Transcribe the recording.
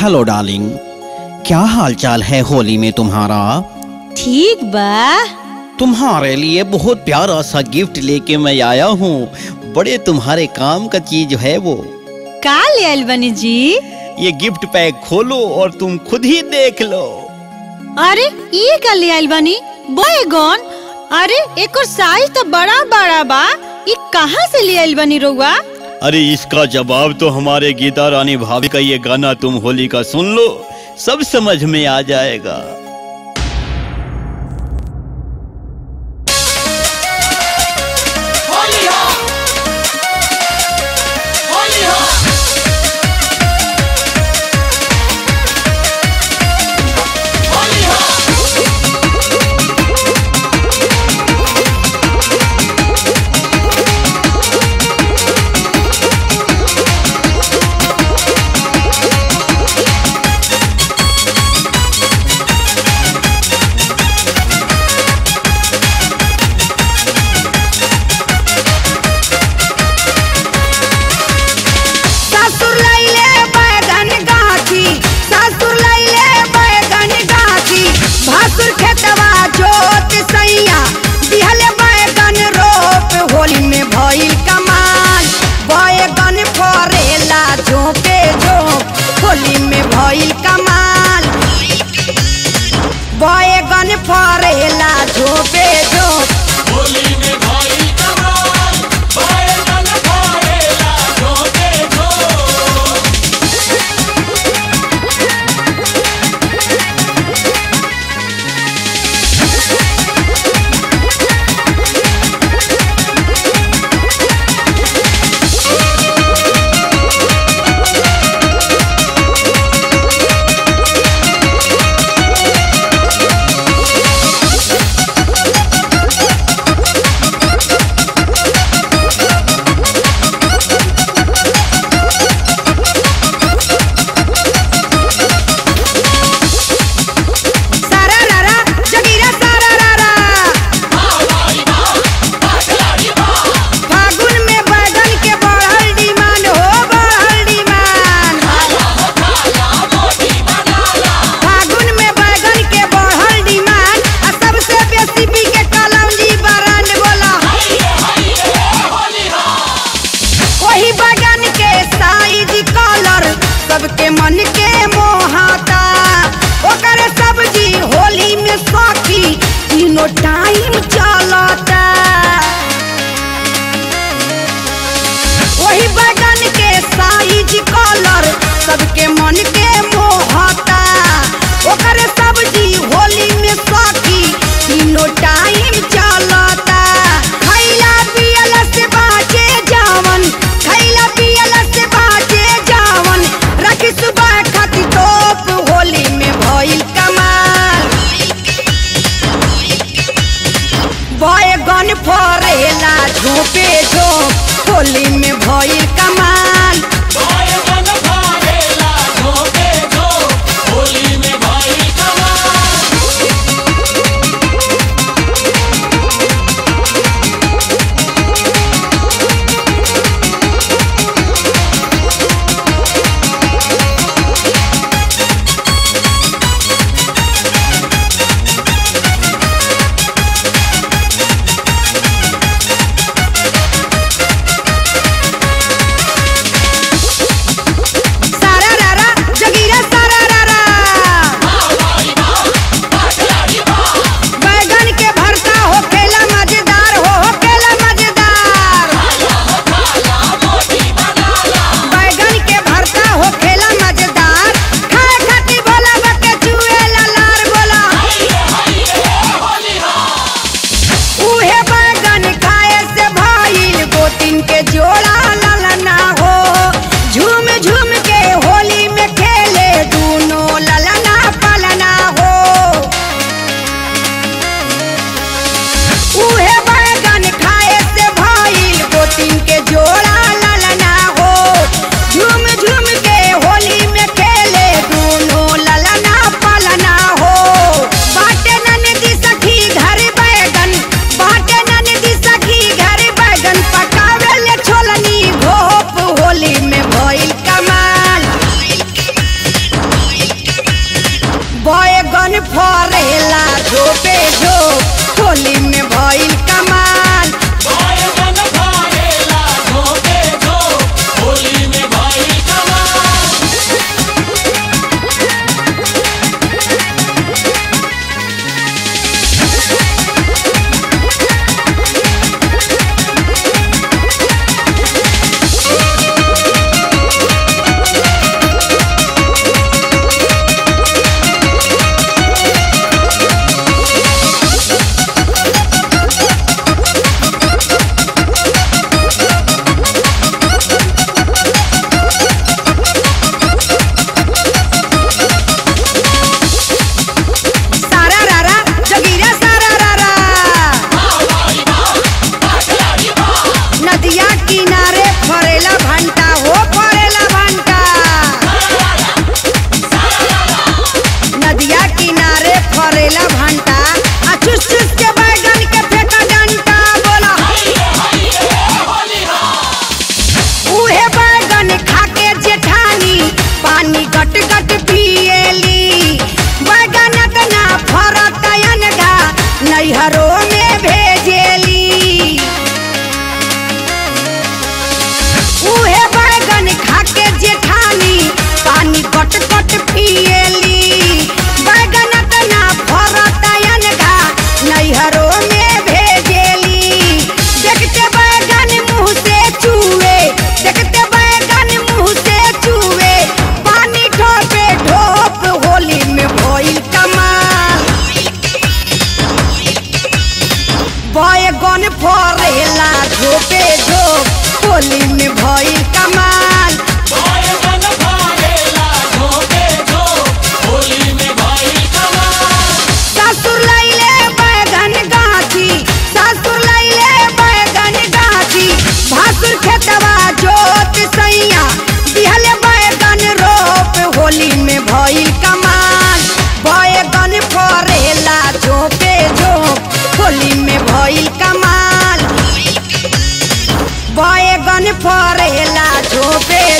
Hello darling, क्या हालचाल है होली में तुम्हारा? ठीक बा। तुम्हारे लिए बहुत प्यारा सा गिफ्ट लेके मैं आया हूँ, बड़े तुम्हारे काम का चीज है वो। का ले अलवनी जी? ये गिफ्ट पैक खोलो और तुम खुद ही देख लो। अरे ये का ले अलवनी? बॉयगॉन, अरे एक और साइज तो बड़ा बड़ा बा, ये कहाँ से ले अलवनी रोवा? अरे इसका जवाब तो हमारे गीता रानी भाभी का ये गाना तुम होली का सुन लो, सब समझ में आ जाएगा। होली में भइल कमाल, बॉय गन फरेला झोपे। दिल्ली में भइल कमाल, बैगन फरेला झोंके झोंक, होली में भइल कमाल, बैगन फरेला झोंके।